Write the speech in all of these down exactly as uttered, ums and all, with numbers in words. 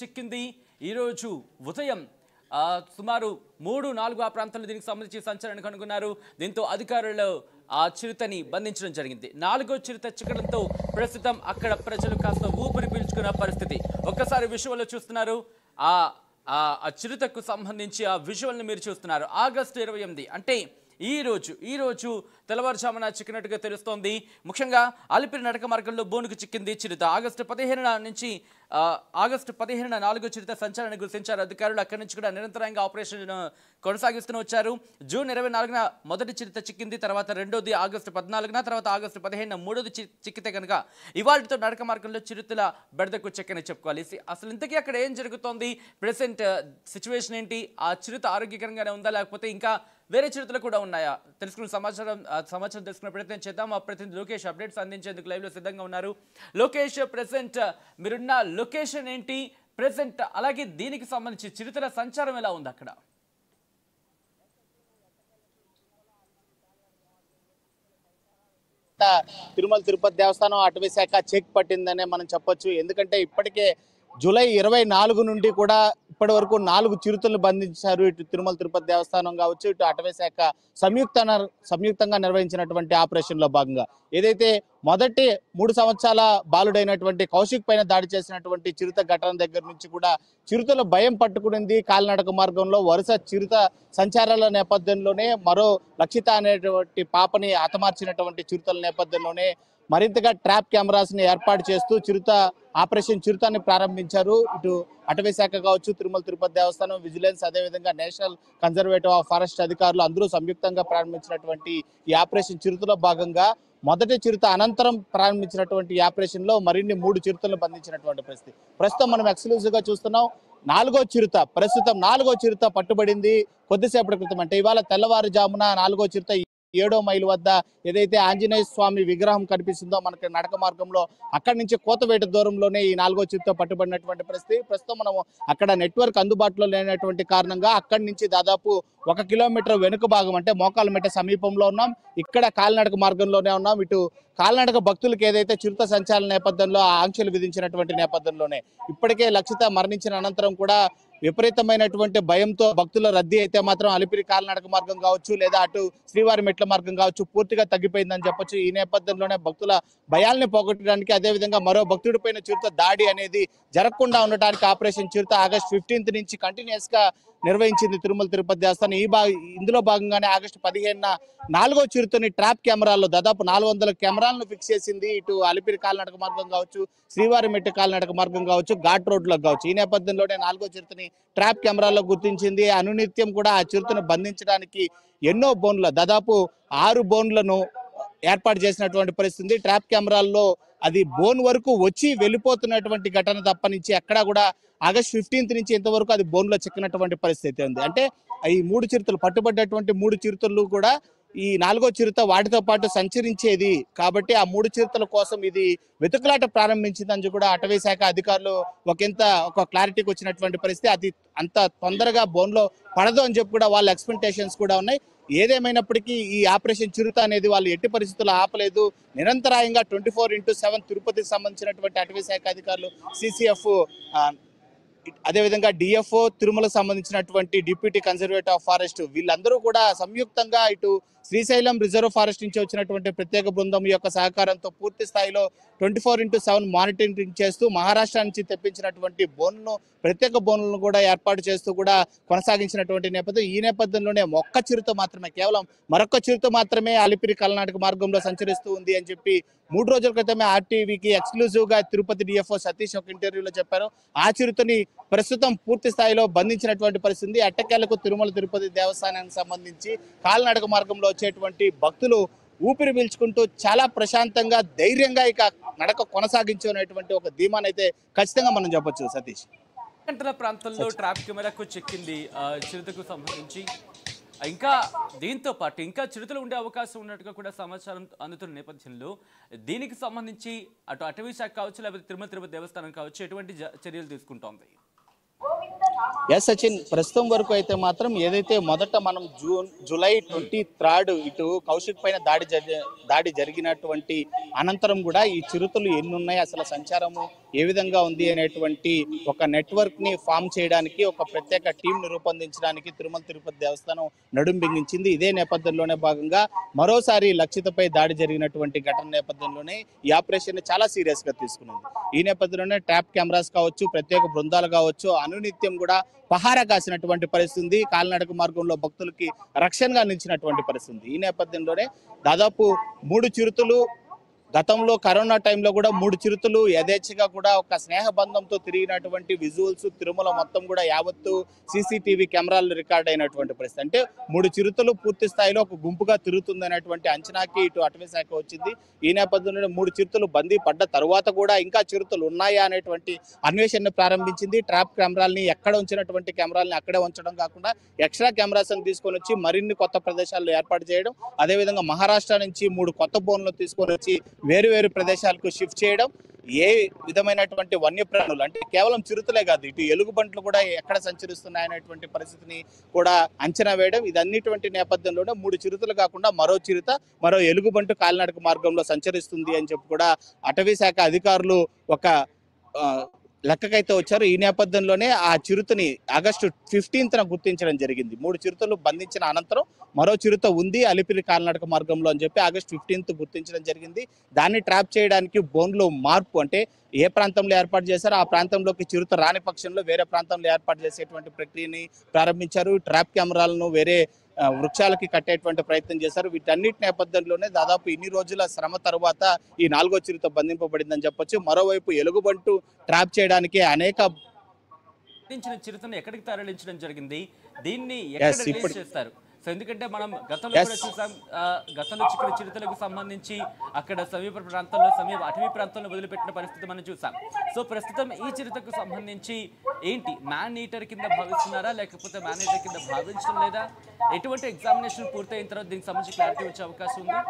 చిక్కింది ఈ రోజు ఉదయం సుమారు మూడు నాలుగు ఆ ప్రాంతాల్లో దీనికి సంబంధించి సంచలనం కనుగొన్నారు। దీంతో అధికారులు ఆ చిరుతని బంధించడం జరిగింది। నాలుగో చిరుత చిక్కడంతో ప్రస్తుతం అక్కడ ప్రజలు కాస్త ఊపిరి పీల్చుకున్న పరిస్థితి। ఒక్కసారి విజువల్ చూస్తున్నారు। ఆ ఆ చిరుతకు సంబంధించి ఆ విజువల్ ని మీరు చూస్తున్నారు। ఆగస్టు ఇరవై ఎనిమిది అంటే ఈ రోజు ఈ రోజు తెల్లవారుజామున చిక్కినట్టుగా తెలుస్తోంది। ముఖ్యంగా అలిపిరి నడక మార్గంలో బోనుకు చిక్కింది చిరుత। ఆగస్టు పదిహేనున నుంచి ఆగస్టు పదిహేనున నాలుగో చిరుత సంచారాన్ని గుర్తించారు అధికారులు। అక్కడి నుంచి కూడా నిరంతరంగా ఆపరేషన్ కొనసాగిస్తూ వచ్చారు। జూన్ ఇరవై నాలుగున మొదటి చిరుత చిక్కింది, తర్వాత రెండోది ఆగస్టు పద్నాలుగున, తర్వాత ఆగస్టు పదిహేనున మూడోది చిక్కితే కనుక ఇవాళతో నడక మార్గంలో చిరుతల బెడదకు చెక్కని చెప్పుకోవాలి। అసలు ఇంతకీ అక్కడ ఏం జరుగుతోంది, ప్రెసెంట్ సిచ్యువేషన్ ఏంటి, ఆ చిరుత ఆరోగ్యకరంగానే ఉందా లేకపోతే ఇంకా వేరే చిరుతలు కూడా ఉన్నాయా తెలుసుకున్న సమాచారం సమాచారం తెలుసుకునే ప్రయత్నం చేద్దాం। మా ప్రతినిధి లోకేష్ అప్డేట్స్ అందించేందుకు లైవ్లో సిద్ధంగా ఉన్నారు। లోకేష్, ప్రెసెంట్ మీరున్న లొకేషన్ ఏంటి, ప్రెసెంట్ అలాగే దీనికి సంబంధించి చిరుతల సంచారం ఎలా ఉంది అక్కడ? తిరుమల తిరుపతి దేవస్థానం అటవీ శాఖ చెక్ పట్టిందనే మనం చెప్పొచ్చు। ఎందుకంటే ఇప్పటికే జూలై ఇరవై నాలుగు నుండి కూడా ఇప్పటి వరకు నాలుగు చిరుతలను బంధించారు। ఇటు తిరుమల తిరుపతి దేవస్థానం కావచ్చు, ఇటు అటవీ శాఖ సంయుక్త సంయుక్తంగా నిర్వహించినటువంటి ఆపరేషన్లో భాగంగా ఏదైతే మొదటి మూడు సంవత్సరాల బాలుడైనటువంటి కౌశిక్ పైన దాడి చేసినటువంటి చిరుత ఘటన దగ్గర నుంచి కూడా చిరుతల భయం పట్టుకునింది। కాలినడక మార్గంలో వరుస చిరుత సంచారాల నేపథ్యంలోనే మరో లక్షిత అనేటువంటి పాపని హతమార్చినటువంటి చిరుతల నేపథ్యంలోనే మరింతగా ట్రాప్ కెమెరాస్ని ఏర్పాటు చేస్తూ చిరుత ఆపరేషన్ చిరుతాన్ని ప్రారంభించారు। ఇటు అటవీ శాఖ కావచ్చు, తిరుమల తిరుపతి దేవస్థానం, విజిలెన్స్, అదేవిధంగా నేషనల్ కన్జర్వేటివ్ ఆఫ్ ఫారెస్ట్ అధికారులు అందరూ సంయుక్తంగా ప్రారంభించినటువంటి ఈ ఆపరేషన్ చిరుతలో భాగంగా మొదటి చిరుత అనంతరం ప్రారంభించినటువంటి ఆపరేషన్లో మరిన్ని మూడు చిరుతలను బంధించినటువంటి పరిస్థితి ప్రస్తుతం మనం ఎక్స్క్లూజివ్గా చూస్తున్నాం। నాలుగో చిరుత ప్రస్తుతం నాలుగో చిరుత పట్టుబడింది కొద్దిసేపటి క్రితం, అంటే ఇవాళ తెల్లవారుజామున నాలుగో చిరుత ఏడో మైలు వద్ద ఏదైతే ఆంజనేయ స్వామి విగ్రహం కనిపిస్తుందో మనకి నడక మార్గంలో, అక్కడి నుంచి కోతవేట దూరంలోనే ఈ నాలుగో చిరుత పట్టుబడినటువంటి పరిస్థితి ప్రస్తుతం మనం అక్కడ నెట్వర్క్ అందుబాటులో లేనటువంటి కారణంగా అక్కడి నుంచి దాదాపు ఒక కిలోమీటర్ వెనుక భాగం అంటే మోకాల మెట్ట సమీపంలో ఉన్నాం। ఇక్కడ కాలినడక మార్గంలోనే ఉన్నాం। ఇటు కాలినడక భక్తులకు ఏదైతే చిరుత సంచాలన నేపథ్యంలో ఆంక్షలు విధించినటువంటి నేపథ్యంలోనే ఇప్పటికే లక్షిత మరణించిన అనంతరం కూడా విపరీతమైనటువంటి భయంతో భక్తుల రద్దీ అయితే మాత్రం అలిపిరి కాలినడక మార్గం కావచ్చు, లేదా అటు శ్రీవారి మెట్ల మార్గం కావచ్చు, పూర్తిగా తగ్గిపోయిందని చెప్పొచ్చు। ఈ నేపథ్యంలోనే భక్తుల భయాల్ని పోగొట్టడానికి, అదేవిధంగా మరో భక్తుడిపైన చిరుత దాడి అనేది జరగకుండా ఉండటానికి ఆపరేషన్ చిరుత ఆగస్టు ఫిఫ్టీన్త్ నుంచి కంటిన్యూస్ గా నిర్వహించింది తిరుమల తిరుపతి దేవస్థానం। ఈ భాగ ఇందులో భాగంగానే ఆగస్టు పదిహేనున నాలుగో చిరుతని ట్రాప్ కెమెరాల్లో దాదాపు నాలుగు వందల కెమెరాలను ఫిక్స్ చేసింది। ఇటు అలిపిరి కాలినడక మార్గం కావచ్చు, శ్రీవారి మెట్టు కాలినడక మార్గం కావచ్చు, ఘాట్ రోడ్లకు కావచ్చు। ఈ నేపథ్యంలోనే నాలుగో చిరుతని ట్రాప్ కెమెరాల్లో గుర్తించింది। అనునిత్యం కూడా ఆ చిరుతను బంధించడానికి ఎన్నో బోన్ల దాదాపు ఆరు బోన్లను ఏర్పాటు చేసినటువంటి పరిస్థితి। ట్రాప్ కెమెరాల్లో అది బోన్ వరకు వచ్చి వెళ్ళిపోతున్నటువంటి ఘటన తప్ప నుంచి ఎక్కడా కూడా ఆగస్ట్ ఫిఫ్టీన్త్ నుంచి ఇంతవరకు అది బోన్లో చిక్కినటువంటి పరిస్థితి ఉంది। అంటే ఈ మూడు చిరుతలు పట్టుబడ్డటువంటి మూడు చిరుతలు కూడా ఈ నాలుగో చిరుత వాటితో పాటు సంచరించేది కాబట్టి ఆ మూడు చిరుతల కోసం ఇది వెతుకులాట ప్రారంభించిందని కూడా అటవీ శాఖ అధికారులు ఒకంత ఒక క్లారిటీకి వచ్చినటువంటి పరిస్థితి। అది అంత తొందరగా బోన్లో పడదు అని చెప్పి కూడా వాళ్ళ ఎక్స్పెక్టేషన్స్ కూడా ఉన్నాయి। ఏదేమైనప్పటికీ ఈ ఆపరేషన్ చిరుత అనేది వాళ్ళు ఎట్టి పరిస్థితుల్లో ఆపలేదు। నిరంతరాయంగా ట్వంటీ ఫోర్ ఇంటూ సెవెన్ తిరుపతికి సంబంధించినటువంటి అటవీ శాఖ అధికారులు, సిసిఎఫ్, అదేవిధంగా డిఎఫ్ఓ, తిరుమలకు సంబంధించినటువంటి డిప్యూటీ కన్జర్వేటివ్ ఆఫ్ ఫారెస్ట్ వీళ్ళందరూ కూడా సంయుక్తంగా ఇటు శ్రీశైలం రిజర్వ్ ఫారెస్ట్ నుంచి వచ్చినటువంటి ప్రత్యేక బృందం యొక్క సహకారంతో పూర్తి స్థాయిలో twenty four into seven monitoring చేస్తూ మహారాష్ట్ర నుంచి తెప్పించినటువంటి బోన్లను ప్రత్యేక బోన్లను కూడా ఏర్పాటు చేస్తూ కూడా కొనసాగించినటువంటి నేపథ్యం ఈ నేపథ్యంలోనే ఒక్క చిరుత మాత్రమే, కేవలం మరొక్క చిరుత మాత్రమే అలిపిరి కల్నాటక మార్గంలో సంచరిస్తూ ఉంది అని చెప్పి మూడు రోజుల క్రితమే ఆర్టీవీకి ఎక్స్క్లూజివ్గా తిరుపతి డిఎఫ్ఓ సతీష్ ఒక ఇంటర్వ్యూలో చెప్పారు। ఆ చిరుతని ప్రస్తుతం పూర్తి స్థాయిలో బంధించినటువంటి పరిస్థితి। ఎట్టకేలకు తిరుమల తిరుపతి దేవస్థానానికి సంబంధించి కాలినడక మార్గంలో వచ్చేటువంటి భక్తులు ఊపిరి పీల్చుకుంటూ చాలా ప్రశాంతంగా ధైర్యంగా ఇక నడక కొనసాగించునేటువంటి ఒక ధీమాన్ని అయితే ఖచ్చితంగా మనం చెప్పొచ్చు సతీష్। గంటల ప్రాంతంలో ట్రాప్ కెమెరాకు చెక్కింది చిరుతకు సంబంధించి, ఇంకా దీంతో పాటు ఇంకా చిరుతలు ఉండే అవకాశం ఉన్నట్టుగా కూడా సమాచారం అందుతున్న నేపథ్యంలో దీనికి సంబంధించి అటు అటవీ శాఖ కావచ్చు, లేకపోతే తిరుమల తిరుపతి దేవస్థానం కావచ్చు, ఎటువంటి చర్యలు తీసుకుంటోంది? ఎస్ సచిన్, ప్రస్తుతం వరకు అయితే మాత్రం ఏదైతే మొదట మనం జూన్ జూలై ట్వంటీ థర్డ్ ఇటు కౌశిక్ పైన దాడి దాడి జరిగినటువంటి అనంతరం కూడా ఈ చిరుతలు ఎన్ని ఉన్నాయి, అసలు సంచారము ఏ విధంగా ఉంది అనేటువంటి ఒక నెట్వర్క్ ని ఫామ్ చేయడానికి ఒక ప్రత్యేక టీం ని రూపొందించడానికి తిరుమల తిరుపతి దేవస్థానం నడుం బిగించింది. ఇదే నేపథ్యంలోనే భాగంగా మరోసారి లక్షితపై దాడి జరిగినటువంటి ఘటన నేపథ్యంలోనే ఈ ఆపరేషన్ చాలా సీరియస్ గా తీసుకున్నది. ఈ నేపథ్యంలోనే ట్యాప్ కెమెరాస్ కావచ్చు, ప్రత్యేక బృందాలు కావచ్చు, అనునిత్యం కూడా పహారా కాసినటువంటి పరిస్థితి ఉంది. కాలినడక మార్గంలో భక్తులకి రక్షణగా నిలిచినటువంటి పరిస్థితి ఉంది. ఈ నేపథ్యంలోనే దాదాపు మూడు చిరుతలు గతంలో కరోనా టైంలో కూడా మూడు చిరుతలు యథేచ్ఛగా కూడా ఒక స్నేహ బంధంతో తిరిగినటువంటి విజువల్స్ తిరుమల మొత్తం కూడా యావత్తు సీసీటీవీ కెమెరాలు రికార్డ్ అయినటువంటి పరిస్థితి. అంటే మూడు చిరుతలు పూర్తి స్థాయిలో ఒక గుంపుగా తిరుగుతుందనేటువంటి అంచనాకి ఇటు అటవీ శాఖ వచ్చింది. ఈ నేపథ్యంలో మూడు చిరుతలు బందీ పడ్డ తర్వాత కూడా ఇంకా చిరుతలు ఉన్నాయా అనేటువంటి అన్వేషణను ప్రారంభించింది. ట్రాప్ కెమెరాలని ఎక్కడ ఉంచినటువంటి కెమెరాలని అక్కడే ఉంచడం కాకుండా ఎక్స్ట్రా కెమెరాస్ అని తీసుకొని వచ్చి మరిన్ని కొత్త ప్రదేశాల్లో ఏర్పాటు చేయడం, అదేవిధంగా మహారాష్ట్ర నుంచి మూడు కొత్త బోన్లు తీసుకొని వచ్చి వేరు వేరు ప్రదేశాలకు షిఫ్ట్ చేయడం, ఏ విధమైనటువంటి వన్యప్రాణులు అంటే కేవలం చిరుతలే కాదు ఇటు ఎలుగుబంట్లు కూడా ఎక్కడ సంచరిస్తున్నాయనేటువంటి పరిస్థితిని కూడా అంచనా వేయడం, ఇదన్నిటువంటి నేపథ్యంలోనే మూడు చిరుతలు కాకుండా మరో చిరుత మరో ఎలుగుబంటు కాలినడక మార్గంలో సంచరిస్తుంది అని చెప్పి కూడా అటవీ శాఖ అధికారులు ఒక లెక్కకైతే వచ్చారు. ఈ నేపథ్యంలోనే ఆ చిరుతని ఆగస్టు ఫిఫ్టీన్త్న గుర్తించడం జరిగింది. మూడు చిరుతలు బంధించిన అనంతరం మరో చిరుత ఉంది అలిపిరి కాలినడక మార్గంలో అని చెప్పి ఆగస్టు ఫిఫ్టీన్త్ గుర్తించడం జరిగింది. దాన్ని ట్రాప్ చేయడానికి బోన్లో మార్పు, అంటే ఏ ప్రాంతంలో ఏర్పాటు చేశారో ఆ ప్రాంతంలోకి చిరుత రాని పక్షంలో వేరే ప్రాంతంలో ఏర్పాటు చేసేటువంటి ప్రక్రియని ప్రారంభించారు. ట్రాప్ కెమెరాలను వేరే వృక్షాలకి కట్టేటువంటి ప్రయత్నం చేశారు. వీటన్నిటి నేపథ్యంలోనే దాదాపు ఇన్ని రోజుల శ్రమ తర్వాత ఈ నాలుగో చిరుత బంధింపబడిందని చెప్పొచ్చు. మరోవైపు ఎలుగుబంటు ట్రాప్ చేయడానికి అనేక చిరుతను ఎక్కడికి తరలించడం జరిగింది, దీన్ని చేస్తారు. సో ఎందుకంటే మనం గతంలో కూడా చూసాం, గతంలో చిక్కుడు చిరుతలకు సంబంధించి అక్కడ సమీప ప్రాంతంలో సమీప అటవీ ప్రాంతంలో వదిలిపెట్టిన పరిస్థితి మనం చూసాం. సో ప్రస్తుతం ఈ చిరుతకు సంబంధించి ఏంటి, మ్యాన్ ఈటర్ కింద భావిస్తున్నారా లేకపోతే మ్యాన్ ఈటర్ కింద భావించడం లేదా, ఎటువంటి ఎగ్జామినేషన్ పూర్తయిన తర్వాత దీనికి సంబంధించి క్లారిటీ వచ్చే అవకాశం ఉంది?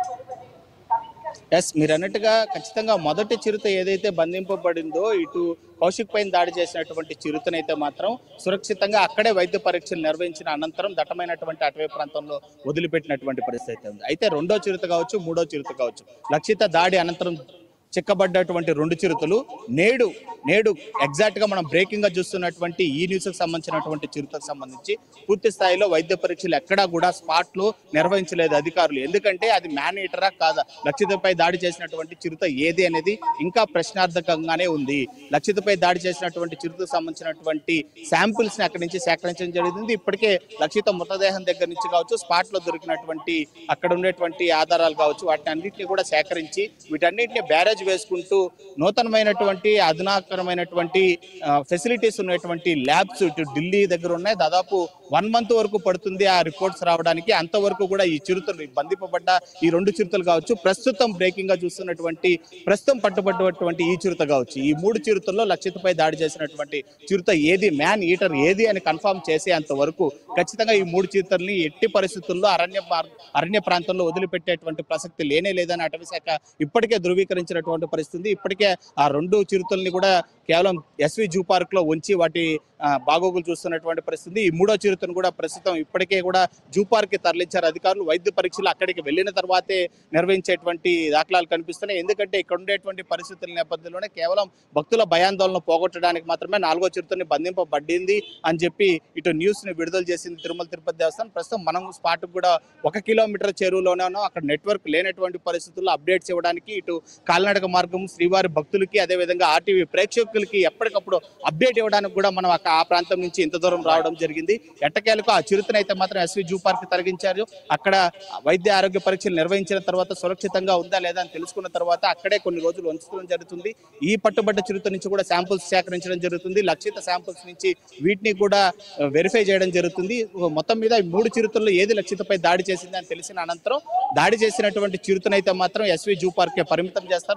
ఎస్, మీరు అన్నట్టుగా ఖచ్చితంగా మొదటి చిరుత ఏదైతే బంధింపబడిందో ఇటు కౌశిక్ పైన దాడి చేసినటువంటి చిరుతనైతే మాత్రం సురక్షితంగా అక్కడే వైద్య పరీక్షలు నిర్వహించిన అనంతరం దట్టమైనటువంటి అటవీ ప్రాంతంలో వదిలిపెట్టినటువంటి పరిస్థితి ఉంది. అయితే రెండో చిరుత కావచ్చు, మూడో చిరుత కావచ్చు, లక్షిత దాడి అనంతరం చిక్కబడ్డటువంటి రెండు చిరుతలు నేడు నేడు ఎగ్జాక్ట్గా మనం బ్రేకింగ్గా చూస్తున్నటువంటి ఈ న్యూస్కి సంబంధించినటువంటి చిరుతకు సంబంధించి పూర్తి స్థాయిలో వైద్య పరీక్షలు ఎక్కడా కూడా స్పాట్లో నిర్వహించలేదు అధికారులు. ఎందుకంటే అది మ్యాన్ ఈటరా కాదా, లక్షితపై దాడి చేసినటువంటి చిరుత ఏది అనేది ఇంకా ప్రశ్నార్థకంగానే ఉంది. లక్షితపై దాడి చేసినటువంటి చిరుతకు సంబంధించినటువంటి శాంపిల్స్ని అక్కడి నుంచి సేకరించడం జరిగింది. ఇప్పటికే లక్షిత మృతదేహం దగ్గర నుంచి కావచ్చు, స్పాట్లో దొరికినటువంటి అక్కడ ఉండేటువంటి ఆధారాలు కావచ్చు, వాటిని అన్నింటినీ కూడా సేకరించి వీటన్నింటినీ బ్యారేజ్ వేసుకుంటూ నూతనమైనటువంటి అధునాకరమైనటువంటి ఫెసిలిటీస్ ఉన్నటువంటి ల్యాబ్స్ ఇటు ఢిల్లీ దగ్గర ఉన్నాయి. దాదాపు వన్ మంత్ వరకు పడుతుంది ఆ రిపోర్ట్స్ రావడానికి. అంతవరకు కూడా ఈ చిరుతలు బంధింపబడ్డ ఈ రెండు చిరుతలు కావచ్చు, ప్రస్తుతం బ్రేకింగ్ గా చూస్తున్నటువంటి ప్రస్తుతం పట్టుబడ్డటువంటి ఈ చిరుత కావచ్చు, ఈ మూడు చిరుతల్లో లక్షితపై దాడి చేసినటువంటి చిరుత ఏది, మ్యాన్ ఈటర్ ఏది అని కన్ఫర్మ్ చేసేంత వరకు ఖచ్చితంగా ఈ మూడు చిరుతల్ని ఎట్టి పరిస్థితుల్లో అరణ్య అరణ్య ప్రాంతంలో వదిలిపెట్టేటువంటి ప్రసక్తి లేనే లేదని అటవీ శాఖ ఇప్పటికే ధృవీకరించినటువంటి పరిస్థితి. ఇప్పటికే ఆ రెండు చిరుతల్ని కూడా కేవలం ఎస్వి జూ పార్క్ లో ఉంచి వాటి బాగోగులు చూస్తున్నటువంటి పరిస్థితి. ఈ మూడో చిరుతను కూడా ప్రస్తుతం ఇప్పటికే కూడా జూ పార్క్ కి తరలించారు అధికారులు. వైద్య పరీక్షలు అక్కడికి వెళ్ళిన తర్వాతే నిర్వహించేటువంటి దాఖలాలు కనిపిస్తున్నాయి. ఎందుకంటే ఇక్కడ ఉండేటువంటి పరిస్థితుల నేపథ్యంలోనే కేవలం భక్తుల భయాందోళన పోగొట్టడానికి మాత్రమే నాలుగో చిరుతని బంధింపబడింది అని చెప్పి ఇటు న్యూస్ ని విడుదల చేసింది తిరుమల తిరుపతి దేవస్థానం. ప్రస్తుతం మనం స్పాట్ కూడా ఒక కిలోమీటర్ చేరువలోనే ఉన్నాం. అక్కడ నెట్వర్క్ లేనటువంటి పరిస్థితుల్లో అప్డేట్స్ ఇవ్వడానికి ఇటు కాలినడక మార్గం శ్రీవారి భక్తులకి అదేవిధంగా ఆర్టీవీ ప్రేక్షకులకి ఎప్పటికప్పుడు అప్డేట్ ఇవ్వడానికి కూడా మనం ఆ ప్రాంతం నుంచి ఇంత దూరం రావడం జరిగింది. ఎట్టకేలకు ఆ చిరుతను అయితే మాత్రం ఎస్వి జూ పార్క్ తరలించారు. అక్కడ వైద్య ఆరోగ్య పరీక్షలు నిర్వహించిన తర్వాత సురక్షితంగా ఉందా లేదా అని తెలుసుకున్న తర్వాత అక్కడే కొన్ని రోజులు ఉంచడం జరుగుతుంది. ఈ పట్టుబడ్డ చిరుత నుంచి కూడా శాంపుల్స్ సేకరించడం జరుగుతుంది. లక్షిత శాంపుల్స్ నుంచి వీటిని కూడా వెరిఫై చేయడం జరుగుతుంది. మొత్తం మీద ఈ మూడు చిరుతల్లో ఏది లక్షితపై దాడి చేసింది అని తెలిసిన అనంతరం దాడి చేసినటువంటి చిరుతనైతే మాత్రం ఎస్వి జూ పార్కే పరిమితం చేస్తారు.